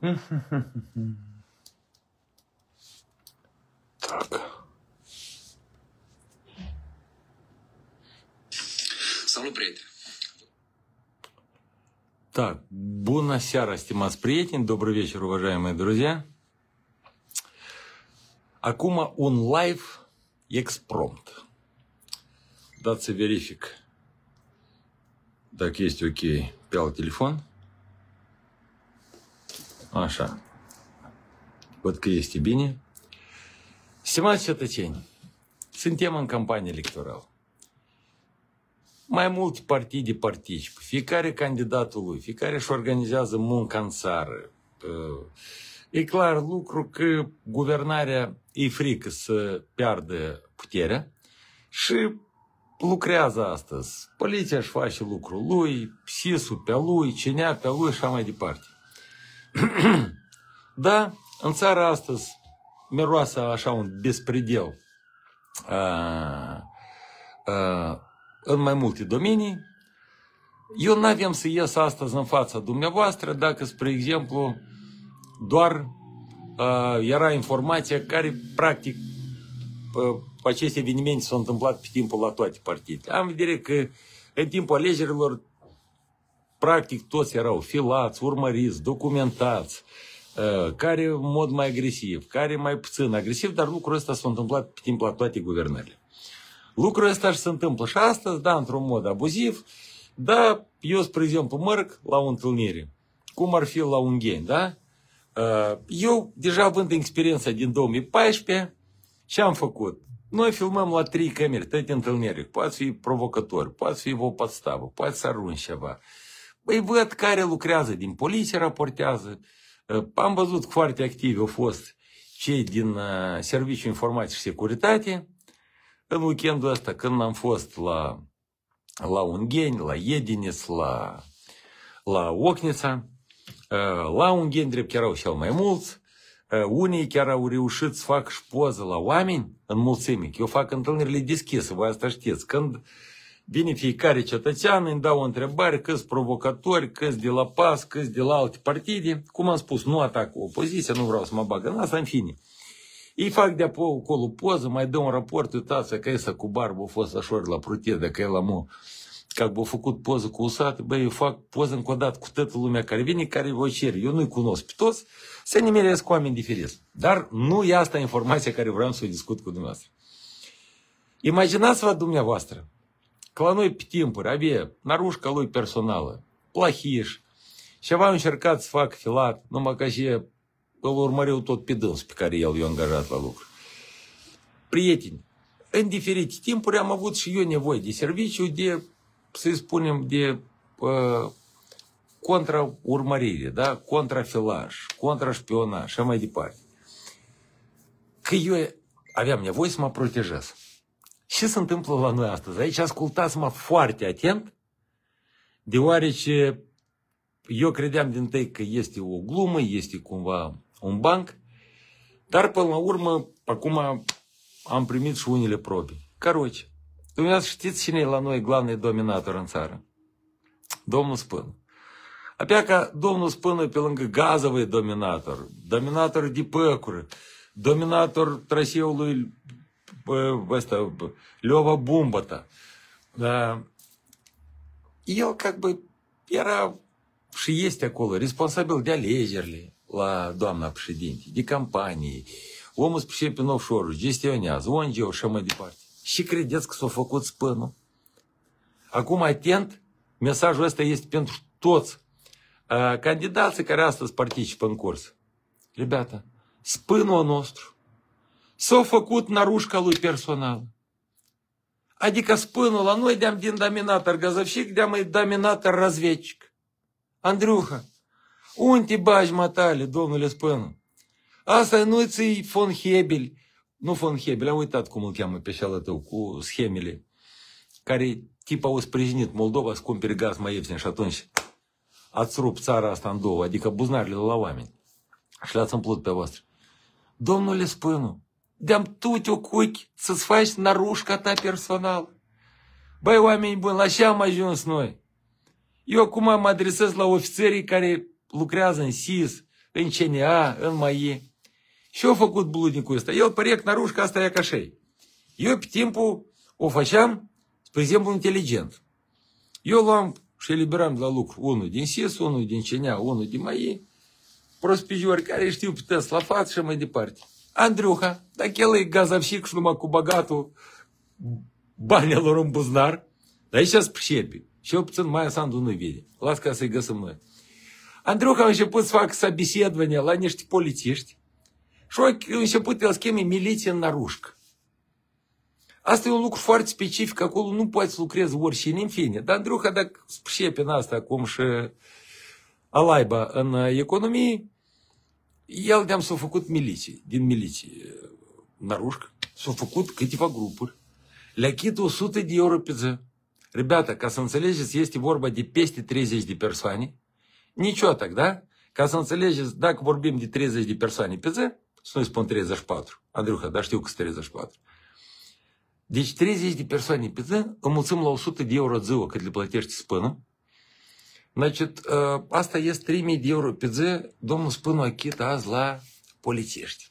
Так. Salut, prieteni! Так, bună seara, stimați prieteni, добрый вечер, уважаемые друзья. Acum un live exprompt. Dați să verific dacă este ok pe alt telefon. Așa. Văd că este bine. Stimați cetățeni, suntem în campanie electorală. Mai multe partide participă. Fiecare candidatul lui, fiecare își organizează munca în țară. E clar lucru că guvernarea e frică să piardă puterea și lucrează astăzi. Poliția își face lucrul lui, SIS-ul pe-a lui, CNA pe-a lui și așa mai departe. Da, în țara astăzi miroase așa un despredel în mai multe domenii. Eu n-avem să ies astăzi în fața dumneavoastră dacă, spre exemplu, doar era informația care, practic, aceste evenimente s-au întâmplat pe timpul la toate partidele. Am vedere că în timpul alegerilor practic toți erau filați, urmăriți, documentați, care în mod mai agresiv, care mai puțin agresiv, dar lucrul ăsta s-a întâmplat pe timpul la toate guvernările. Lucrul ăsta se întâmplă și astăzi, da, într-un mod abuziv, dar eu, spre exemplu, merg la o întâlnire, cum ar fi la Ungheni, da? Eu deja având experiența din 2014, ce am făcut? Noi filmăm la 3 camere, toate întâlnirile. Poate fi provocatori, poate fi o podstavă, poate să arunci ceva. Băi, văd care lucrează din poliție, raportează. Am văzut că foarte activi au fost cei din Serviciul Informației și Securitate. În weekendul ăsta, când am fost la Ungheni, la Iedinis, la Ocnița, la Ungheni drept erau cel mai mulți. Unii chiar au reușit să fac și poză la oameni în mulțime. Eu fac întâlnirile deschise, voi asta știți. Când vine fiecare cetățean, îmi dau o întrebare, câți provocatori, câți de la PAS, câți de la alte partide. Cum am spus, nu atac opoziția, nu vreau să mă bag în asta, în fine. Ei fac de acolo poză, mai dă un raport, uitați că ăsta cu barbă a fost așa la protest, că el am a făcut poză cu usat, băi, eu fac poză încă o dată cu toată lumea care vine, care vă cer. Eu nu-i cunosc pe toți, să ne meresc cu oameni diferiți. Dar nu e asta informația care vreau să o discut cu dumneavoastră. Imaginați-vă dumneavoastră că la noi pe timpuri avea narușca lui personală, plahiș, ceva a încercat să fac filat, numai că și îl urmăreau tot pe dâns pe care el i-a angajat la lucru. Prieteni, în diferite timpuri am avut și eu nevoie de serviciu, de, să-i spunem, de contra-urmărire, da? Contra-filaj, contra-șpionaj și mai departe. Că eu aveam nevoie să mă protejez. Ce se întâmplă la noi astăzi? Aici ascultați-mă foarte atent, deoarece eu credeam din tăi că este o glumă, este cumva un banc, dar până la urmă, acum am primit și unele probe. Căroci, dumneavoastră știți cine e la noi glavne dominator în țară? Domnul Spînu. Apea că domnul Spînu pe lângă gazovui dominator, dominator de păcură, dominator traseului ăsta, Leova Bumbăta. El, ca era și este acolo responsabil de alegerile la doamna președinte, de campanii, omul îți pricepe în offshore-uri, gestionează, ONG-ul și mai departe. Și credeți că s-a făcut Spînu? Acum, atent, mesajul ăsta este pentru toți candidații care astăzi participă în curs. Ребята, Spînu-ul nostru s-a făcut narușca lui personal. Adică Spînu la noi de-am din dominator gazovșic, de-am e dominator razvedcik. Andriuha, unde bagi matale, domnule Spînu? Asta nu ți-i von Hebel. Nu von Hebel, am uitat cum îl cheamă pe șeală tău, cu schemele care tip au sprijinit Moldova să cumpere gaz mai ieftin și atunci ați rupt țara asta în două, adică buzunarele la oameni și le-ați umplut pe voastră. Domnule Spînu, de-am tu-te-o cuchi să-ți faci narușca ta personal. Băi, oameni buni, la ce am ajuns noi? Eu acum mă adresez la ofițerii care lucrează în SIS, în CNA, în MAI. Și eu făcut bludnicul ăsta. El părea că narușca asta e ca așa. Eu pe timpul o făceam, spre exemplu, inteligent. Eu luam și eliberam la lucru unul din SIS, unul din CNA, unul din MAI, prospijori care știu puteți la față și mai departe. Andriuha, dacă el e gazavșic și numai cu bagatul banilor în buznar, dar aici se pricepe. Și eu puțin Maia Sandu nu vede. Las ca să-i găsim noi. Andriuha a început să facă sabisedvanie la niște polițiști și a început el scheme miliție în narușcă. Asta e un lucru foarte specific, acolo nu poți să lucrezi oricine, în fine. Dar Andriuha, dacă se pricepe în asta acum și alaiba în economie, el de-am s-a făcut miliții, din miliții narușcă, s-a făcut câteva grupuri, le-a chit 100 de euro pe zi. Ребята, ca să înțelegeți, este vorba de peste 30 de persoane, niciodată, da? Ca să înțelegeți, dacă vorbim de 30 de persoane pe zi, să nu-i spun 34, Andriuha, dar știu că sunt 34. Deci 30 de persoane pe zi, înmulțim la 100 de euro ziua cât le plătești Spînu. Значит, asta este 3000 de euro pe zi, domnul Spînu achită azi la polițiști.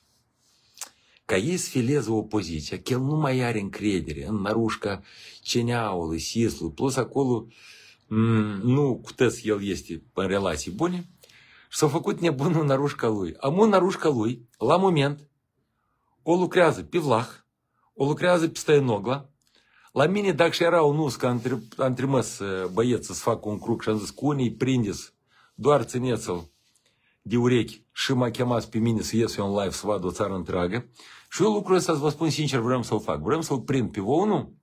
Ca ei sfileze opoziția, că el nu mai are încredere în narușca CNA-ului, SIS-ului, plus acolo nu puteți, el este în relații bune, și s-a făcut nebunul narușca lui. Amul narușca lui, la moment, o lucrează pe Vlah, o lucrează pe Stăinogla. La mine, dacă și era un us, că am trimis băieță să fac un cruc și am zis că unii prindeți, doar țineți-l de urechi și mă chemați pe mine să ies eu în live să vadă o țară întreagă. Și eu lucrul ăsta, vă spun sincer, vreau să-l fac. Vreau să-l prind pe unul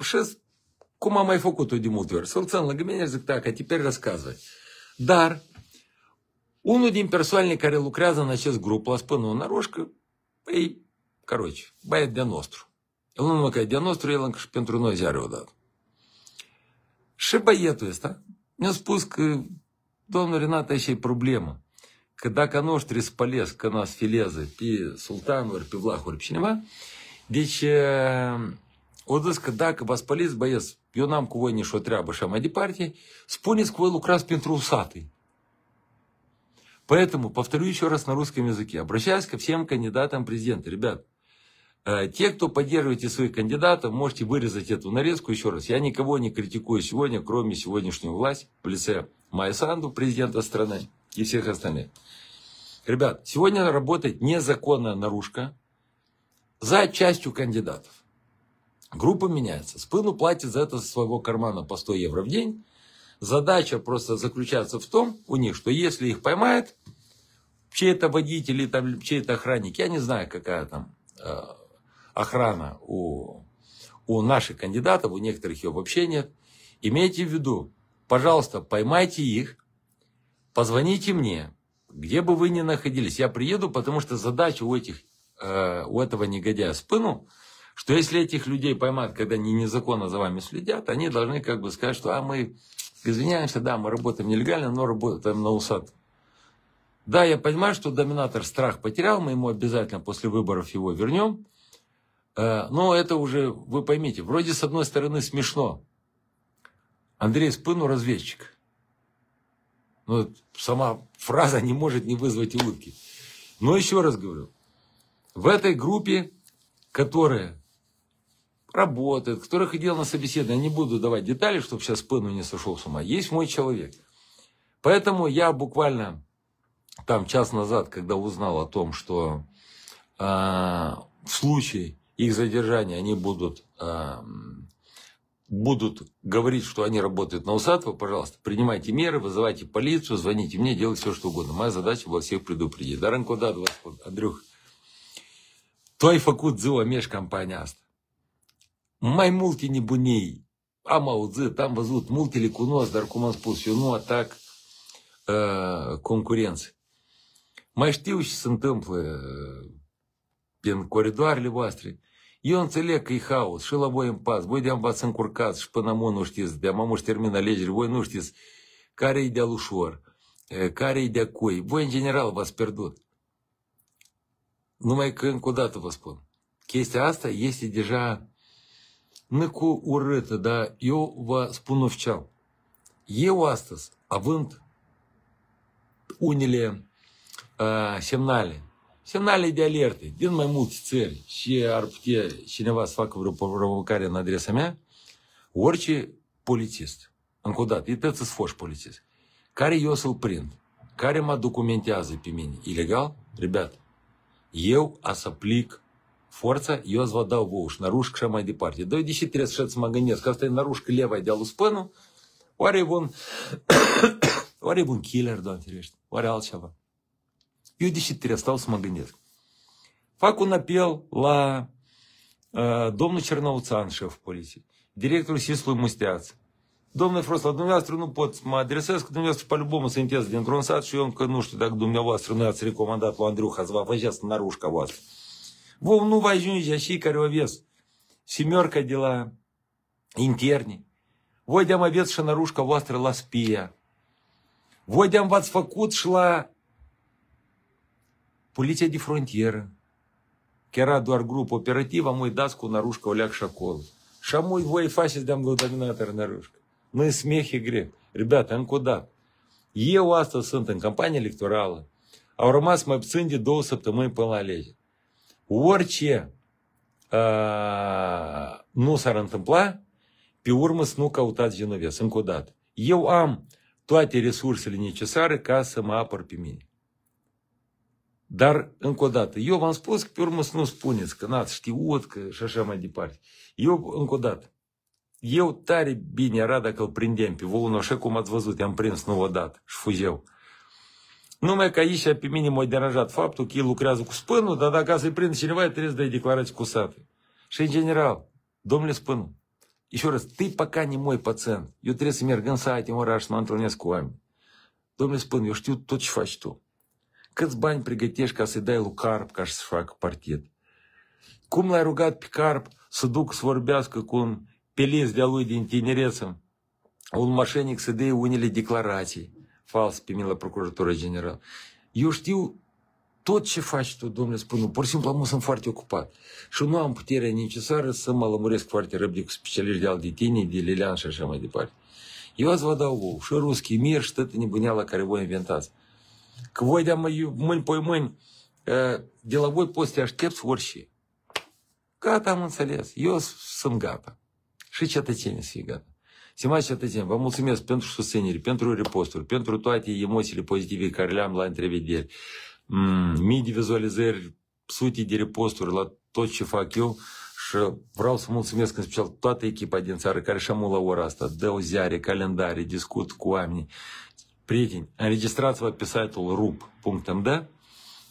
și cum am mai făcut-o de multe ori. Să-l țin lângă mine și zic, da, că tiperi răscază. Dar unul din persoanele care lucrează în acest grup, la Spînu în narușcă, ei, caroci, băiat de nostru. El nu numai că e de-a nostru, el încă și pentru noi ziare odată. Și băietul ăsta mi-a spus că, domnul Renato, aici e problemă. Că dacă noștri spălesc, că n-a sfileze pe sultanuri, pe vlahuri, pe cineva, deci o zis că dacă vă spăliți, băieți, eu n-am cu voi nici o treabă și mai departe, spuneți că voi lucrați pentru usatîi. Поэтому, повторю еще раз на русском языке, обращаюсь ко всем кандидатам в президенты, ребят. Те, кто поддерживаете своих кандидатов, можете вырезать эту нарезку. Еще раз, я никого не критикую сегодня, кроме сегодняшнюю власть в лице Майи Санду, президента страны, и всех остальных. Ребят, сегодня работает незаконная наружка за частью кандидатов. Группа меняется. Спину платит за это со своего кармана по 100 евро в день. Задача просто заключается в том, у них, что если их поймают, чей-то водитель или чей-то охранник, я не знаю, какая там охрана у наших кандидатов, у некоторых ее вообще нет. Имейте в виду, пожалуйста, поймайте их, позвоните мне, где бы вы ни находились. Я приеду, потому что задача у этого негодяя Спînu, что если этих людей поймают, когда они незаконно за вами следят, они должны как бы сказать, что мы извиняемся, да, мы работаем нелегально, но работаем на усад. Да, я понимаю, что доминатор страх потерял, мы ему обязательно после выборов его вернем. Но это уже, вы поймите, вроде с одной стороны смешно. Андрей Спîну разведчик. Ну, сама фраза не может не вызвать улыбки. Но еще раз говорю, в этой группе, которая работает, которая ходила на собеседование, я не буду давать детали, чтобы сейчас Спînu не сошел с ума, есть мой человек. Поэтому я буквально там час назад, когда узнал о том, что в случае их задержания они будут говорить, что они работают на усатого, пожалуйста, принимайте меры, вызывайте полицию, звоните мне, делайте все, что угодно. Моя задача была всех предупредить. Dar încă o dată vă spun, Andriuha, tu ai făcut ziua mea și campania asta. Mai multe nebunii am auzit, am văzut, multe le cunosc, dar cum am spus, eu nu atac concurențe. Mai știu ce se întâmplă prin coridoarele voastre. Eu înțeleg că e haos și la voi în pas. Voi de-am v-ați încurcați și până mă nu știți, de-am amuși termin alegerile, voi nu știți care e de-a ușor, care e de-a cui. Voi în general v-ați pierdut. Numai că încă o dată vă spun. Chestia asta este deja nu cu urâtă, dar eu vă spun oficial. Eu astăzi, având unele semnale, de alerte din mai multe țări și ar putea cineva să facă vreo provocare în adresa mea, orice polițist, încă o dată, e tăți să-ți foși polițist, care eu să-l prind, care mă documentează pe mine ilegal, rebeat, eu a să plic forța, eu îți vă dau vouă și narușcă și mai departe. Doi, deși trebuie să mă gândesc că asta e narușcă leva de-a lui Spînu, oare e bun, oare e bun killer, doamne ferește, oare altceva. Eu deși trebuie stau să mă gândesc. Fac un apel la domnul Cernăuțan, șef poliției, directorul SIS-ului Musteață. Domnule Frosla, dumneavoastră nu pot să mă adresez, că dumneavoastră pe-любому sunteți dintr-un sat și eu încă nu știu dacă dumneavoastră nu ați recomandat lui Andriuha să vă faceți narușca voastră. Vă nu vă ajunge și care o aveți semiorca de la interne. Voi de-am aveți și narușca voastră la spia. Voi de-am v-ați făcut și la poliția de frontieră. Că era doar grup operativ, am uitat cu narușca o leac și acolo. Și amui voi faceți de-am glădaminator narușca. Nu e smeh, e greu. Ребята, încă o dată. Eu astăzi sunt în campanie electorală. Au rămas mai puțin de 2 săptămâni până la alegeri. Orice nu s-ar întâmpla, pe urmă să nu căutați genoveți. Încă o dată. Eu am toate resursele necesare ca să mă apăr pe mine. Dar, încă o dată, eu v-am spus că pe urmă să nu spuneți că n-ați știut că și așa mai departe. Eu, încă o dată, eu tare bine era dacă îl prindem pe volul așa cum ați văzut, i-am prins nu odată și fugeu. Numai că aici pe mine m-a deranjat faptul că el lucrează cu Spînu, dar dacă să-i prind cineva, trebuie să dai declarații cu sate. Și în general, domnule Spînu, еще раз, ты пока не мой пациент, eu trebuie să merg în sate, în oraș, să mă întâlnesc cu oameni. Domnule Spînu, eu știu tot ce faci tu. Câți bani pregătești ca să-i dai lui CARP ca să-și facă partid? Cum l-ai rugat pe CARP să duc să vorbească cu un peliz de-a lui din tinereță, un mașenic să dea unele declarații fals pe mine la Procuratura Generală. Eu știu tot ce faci tu, domnule Spînu, pur și simplu am sunt foarte ocupat și nu am puterea necesară să mă lămuresc foarte răbdă cu specialiști de al de tine, de Lilian și așa mai departe. Eu ați vă dau vouă și ruschii mir și tătă nebuneala care voi inventați. Că voi de-a mâini pe mâini, de la voi poți să te aștepți orice. Gata, am înțeles. Eu sunt gata. Și cetățenii să fie gata. Stimați cetățeni, vă mulțumesc pentru susținere, pentru reposturi, pentru toate emoțiile pozitive care le-am la întrevederi. Mii de vizualizări, sute de reposturi la tot ce fac eu și vreau să mulțumesc în special toată echipa din țară care și-a mulat la ora asta. Dau ziare, calendare, discut cu oamenii. Prieteni, înregistrați-vă pe site-ul rup.md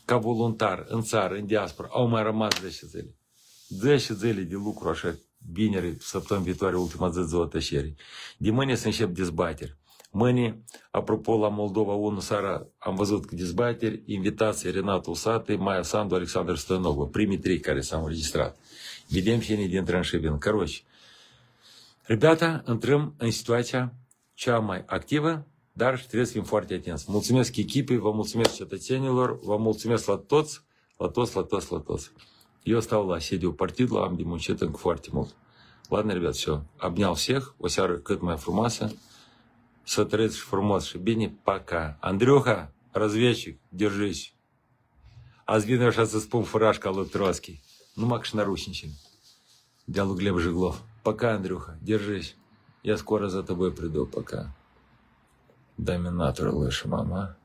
ca voluntar în țară, în diaspora. Au mai rămas 10 zile. 10 zile de lucru așa. Vineri, săptămâna viitoare, ultima zi de atășerii. De mâine să încep dezbateri. Mâine, apropo, la Moldova 1 seara, am văzut că dezbateri, invitații Renato Usatîi, Maia Sandu, Alexandru Stăinov, primii 3 care s-au înregistrat. Vedem cine dintre înșivin. Căroși, ribata, intrăm în situația cea mai activă, dar trebuie să fim foarte atenți. Mulțumesc echipei, vă mulțumesc cetățenilor, vă mulțumesc la toți, la toți. Eu стал la sediul partidului, am de muncit încă foarte mult. Ладно, ребят, все. Обнял всех. O seară cât mai frumoasă. Să trăiți frumos și bine. Пока. Андрюха, разведчик, держись. Azi vine așa să spun furașca lui Trotsky. Numai că și narușnicii. De-a lui Gleb Jiglov. Пока, Андрюха, держись. Я скоро за тобой приду, пока. Доминатор лучше, мама.